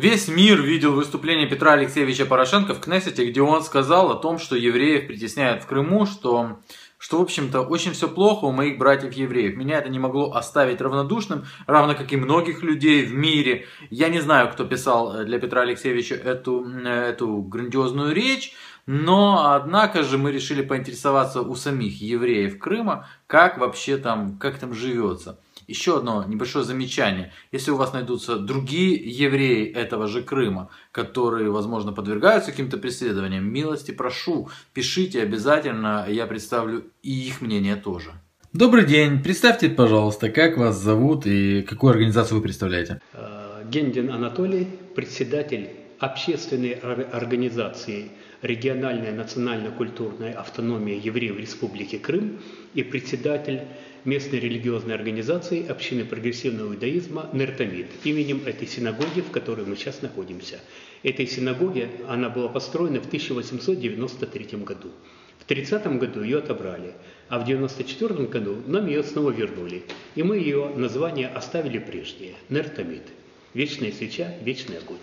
Весь мир видел выступление Петра Алексеевича Порошенко в Кнессете, где он сказал о том, что евреев притесняют в Крыму, что в общем-то, очень все плохо у моих братьев-евреев. Меня это не могло оставить равнодушным, равно как и многих людей в мире. Я не знаю, кто писал для Петра Алексеевича эту грандиозную речь, но, однако же, мы решили поинтересоваться у самих евреев Крыма, как вообще там, как там живется. Еще одно небольшое замечание. Если у вас найдутся другие евреи этого же Крыма, которые, возможно, подвергаются каким-то преследованиям, милости прошу, пишите обязательно, я представлю и их мнение тоже. Добрый день, представьте, пожалуйста, как вас зовут и какую организацию вы представляете? Гендин Анатолий, председатель общественной организации «Региональная национально-культурная автономия евреев Республики Крым» и председатель местной религиозной организации общины прогрессивного иудаизма «Нертомид» именем этой синагоги, в которой мы сейчас находимся. Этой синагоге она была построена в 1893 году. В 1930 году ее отобрали, а в 1994 году нам ее снова вернули, и мы ее название оставили прежнее – «Нертомид». Вечная свеча, вечный огонь.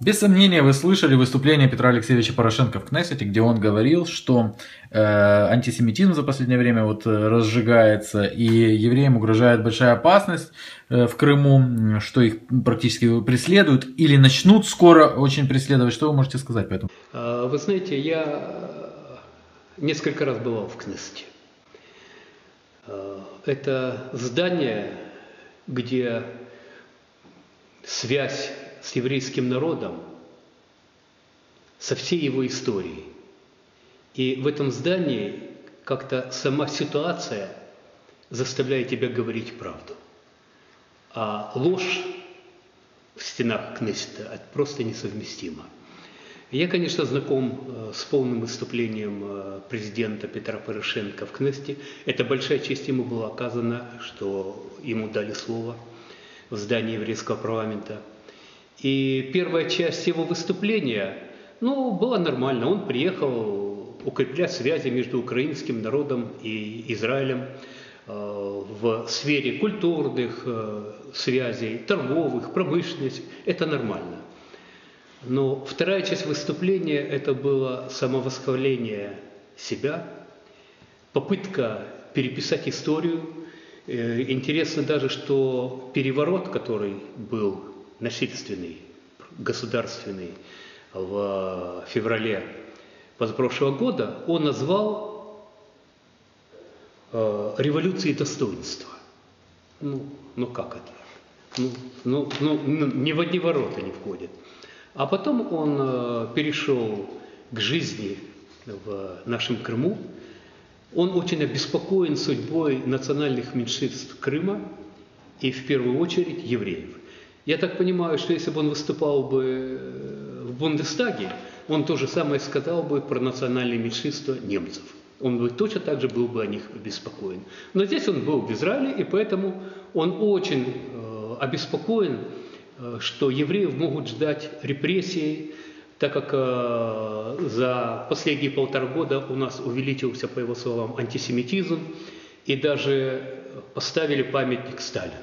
Без сомнения, вы слышали выступление Петра Алексеевича Порошенко в Кнессете, где он говорил, что антисемитизм за последнее время разжигается, и евреям угрожает большая опасность в Крыму, что их практически преследуют или начнут скоро очень преследовать. Что вы можете сказать по этому? Вы знаете, я несколько раз бывал в Кнессете. Это здание, где связь с еврейским народом, со всей его историей. И в этом здании как-то сама ситуация заставляет тебя говорить правду. А ложь в стенах Кнессета просто несовместима. Я, конечно, знаком с полным выступлением президента Петра Порошенко в Кнессете. Это большая честь ему была оказана, что ему дали слово в здании еврейского парламента. И первая часть его выступления, была нормально. Он приехал укреплять связи между украинским народом и Израилем в сфере культурных связей, торговых, промышленности. Это нормально. Но вторая часть выступления – это было самовосхваление себя, попытка переписать историю. Интересно даже, что переворот, который был насильственный, государственный в феврале позапрошлого года, он назвал революцией достоинства. Как это? Ни в одни ворота не входит. А потом он перешел к жизни в нашем Крыму. Он очень обеспокоен судьбой национальных меньшинств Крыма и, в первую очередь, евреев. Я так понимаю, что если бы он выступал бы в Бундестаге, он то же самое сказал бы про национальное меньшинство немцев. Он бы точно так же был бы о них обеспокоен. Но здесь он был в Израиле, и поэтому он очень обеспокоен, что евреев могут ждать репрессии, так как за последние полтора года у нас увеличился, по его словам, антисемитизм, и даже поставили памятник Сталину.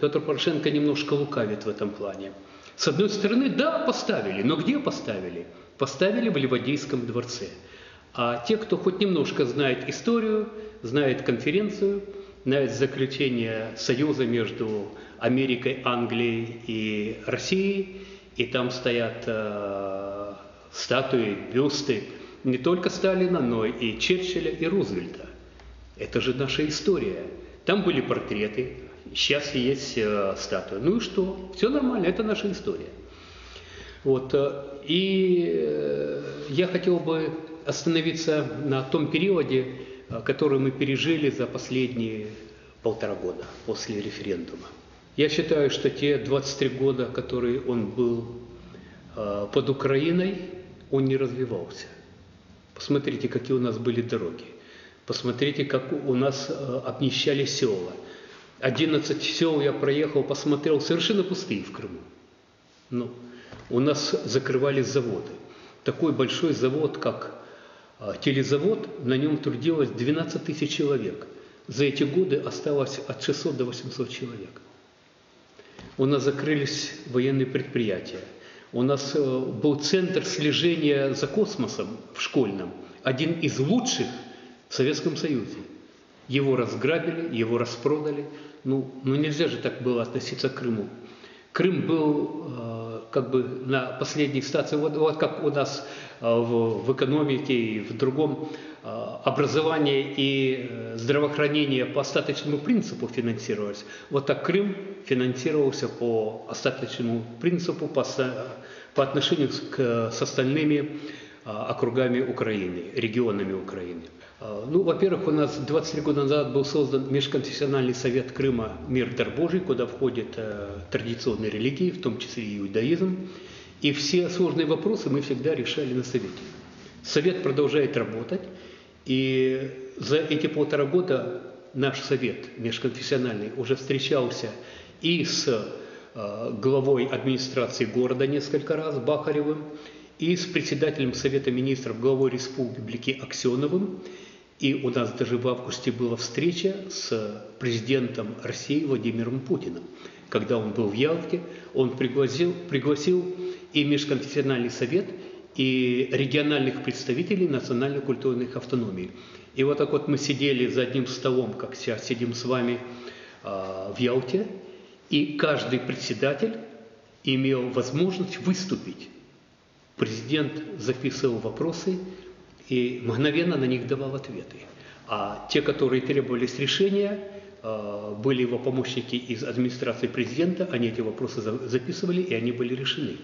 Петр Порошенко немножко лукавит в этом плане. С одной стороны, да, поставили, но где поставили? Поставили в Ливадийском дворце. А те, кто хоть немножко знает историю, знает конференцию, знает заключение союза между Америкой, Англией и Россией, и там стоят статуи, бюсты не только Сталина, но и Черчилля, и Рузвельта. Это же наша история. Там были портреты. Сейчас есть статуя. И что? Все нормально, это наша история. И я хотел бы остановиться на том периоде, который мы пережили за последние полтора года после референдума. Я считаю, что те 23 года, которые он был под Украиной, он не развивался. Посмотрите, какие у нас были дороги. Посмотрите, как у нас обнищали села. 11 сел я проехал, посмотрел, совершенно пустые в Крыму. У нас закрывали заводы. Такой большой завод, как телезавод, на нем трудилось 12 тысяч человек. За эти годы осталось от 600 до 800 человек. У нас закрылись военные предприятия. У нас был центр слежения за космосом в Школьном, один из лучших в Советском Союзе. Его разграбили, его распродали. Ну нельзя же так было относиться к Крыму. Крым был как бы на последних стадиях, вот как у нас в экономике и в другом образовании и здравоохранение по остаточному принципу финансировалось. Вот так Крым финансировался по остаточному принципу по отношению с остальными округами Украины, регионами Украины. Ну, во-первых, у нас 23 года назад был создан Межконфессиональный Совет Крыма «Мир и Дар Божий», куда входят традиционные религии, в том числе и иудаизм. И все сложные вопросы мы всегда решали на Совете. Совет продолжает работать. И за эти 1,5 года наш Совет межконфессиональный уже встречался и с главой администрации города несколько раз, Бахаревым, и с председателем Совета министров, главой республики Аксеновым. И у нас даже в августе была встреча с президентом России Владимиром Путиным. Когда он был в Ялте, он пригласил и Межконфессиональный совет, и региональных представителей национально-культурных автономий. И вот так вот мы сидели за одним столом, как сейчас сидим с вами в Ялте, и каждый председатель имел возможность выступить. Президент записывал вопросы и мгновенно на них давал ответы. А те, которые требовались решения, были его помощники из администрации президента, они эти вопросы записывали, и они были решены.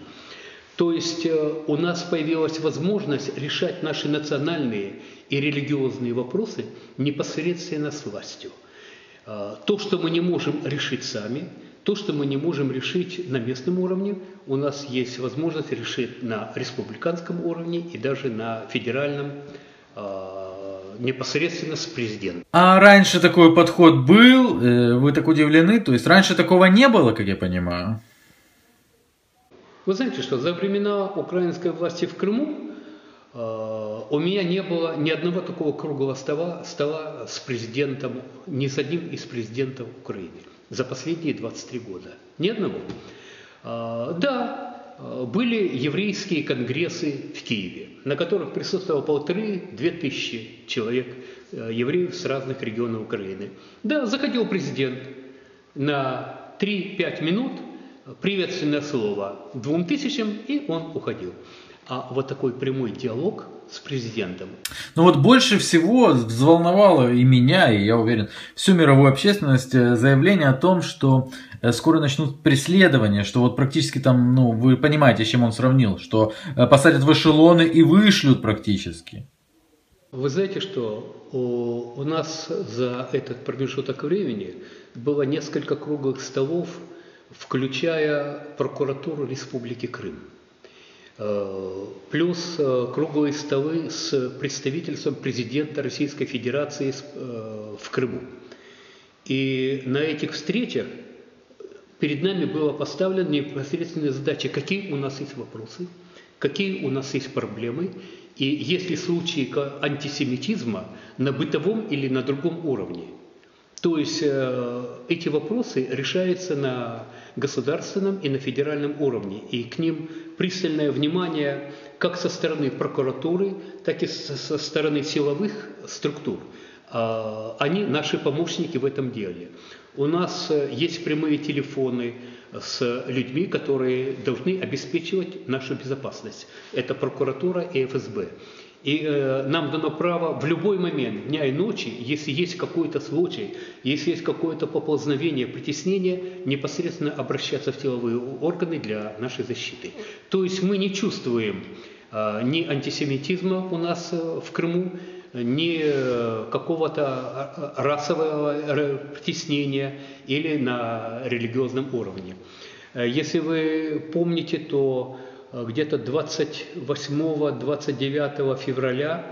То есть у нас появилась возможность решать наши национальные и религиозные вопросы непосредственно с властью. То, что мы не можем решить сами, то, что мы не можем решить на местном уровне, у нас есть возможность решить на республиканском уровне и даже на федеральном непосредственно с президентом. А раньше такой подход был? Вы так удивлены? То есть раньше такого не было, как я понимаю? Вы знаете, что за времена украинской власти в Крыму у меня не было ни одного такого круглого стола с президентом, ни с одним из президентов Украины за последние 23 года. Ни одного. Да, были еврейские конгрессы в Киеве, на которых присутствовало 1500–2000 человек, евреев с разных регионов Украины. Да, заходил президент на 3–5 минут, приветственное слово 2000, и он уходил. А вот такой прямой диалог с президентом. Ну вот больше всего взволновало и меня, и я уверен, всю мировую общественность заявление о том, что скоро начнут преследования, что вот практически там, ну вы понимаете, с чем он сравнил, что посадят в эшелоны и вышлют практически. Вы знаете, что у нас за этот промежуток времени было несколько круглых столов, включая прокуратуру Республики Крым, плюс круглые столы с представительством президента Российской Федерации в Крыму. И на этих встречах перед нами была поставлена непосредственная задача, какие у нас есть вопросы, какие у нас есть проблемы, и есть ли случаи антисемитизма на бытовом или на другом уровне. То есть эти вопросы решаются на государственном и на федеральном уровне, и к ним пристальное внимание как со стороны прокуратуры, так и со стороны силовых структур. Они наши помощники в этом деле. У нас есть прямые телефоны с людьми, которые должны обеспечивать нашу безопасность. Это прокуратура и ФСБ. И нам дано право в любой момент, дня и ночи, если есть какой-то случай, если есть какое-то поползновение, притеснение, непосредственно обращаться в силовые органы для нашей защиты. То есть мы не чувствуем ни антисемитизма у нас в Крыму, ни какого-то расового притеснения или на религиозном уровне. Если вы помните, то где-то 28–29 февраля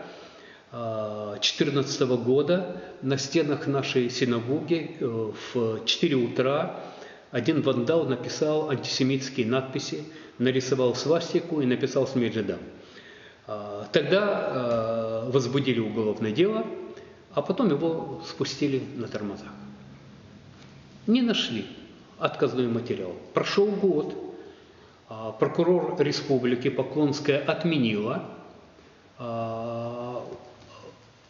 2014 года на стенах нашей синагоги в 4 утра один вандал написал антисемитские надписи, нарисовал свастику и написал «Смерть жидам». Тогда возбудили уголовное дело, а потом его спустили на тормозах. Не нашли отказной материал. Прошел год, прокурор республики Поклонская отменила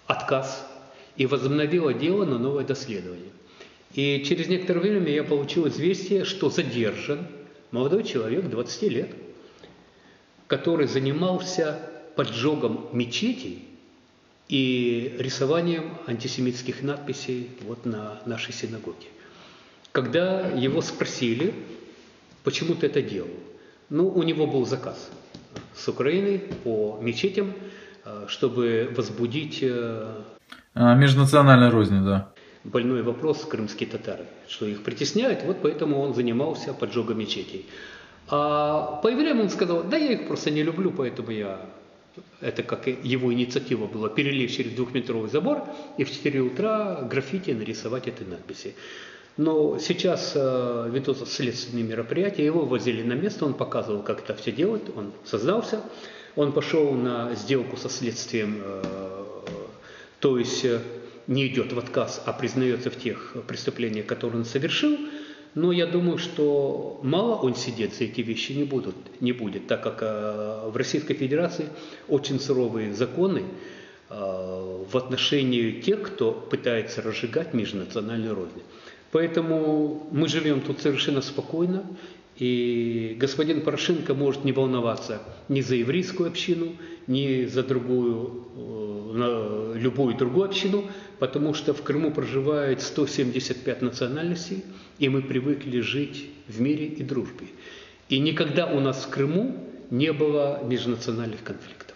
отказ и возобновила дело на новое доследование. И через некоторое время я получил известие, что задержан молодой человек, 20 лет, который занимался поджогом мечетей и рисованием антисемитских надписей вот на нашей синагоге. Когда его спросили, почему ты это делал, ну, у него был заказ с Украины по мечетям, чтобы возбудить... межнациональную рознь, да. Больной вопрос крымские татары, что их притесняют, вот поэтому он занимался поджогом мечетей. А по евреям он сказал, да я их просто не люблю, поэтому я... Это как его инициатива была, перелезть через двухметровый забор и в 4 утра граффити нарисовать этой надписи. Но сейчас ввиду следственных мероприятий его возили на место, он показывал, как это все делать, он создался. Он пошел на сделку со следствием, то есть не идет в отказ, а признается в тех преступлениях, которые он совершил. Но я думаю, что мало он сидеть за эти вещи не будет, так как в Российской Федерации очень суровые законы в отношении тех, кто пытается разжигать межнациональную рознь. Поэтому мы живем тут совершенно спокойно, и господин Порошенко может не волноваться ни за еврейскую общину, ни за любую другую общину, потому что в Крыму проживает 175 национальностей, и мы привыкли жить в мире и дружбе. И никогда у нас в Крыму не было межнациональных конфликтов.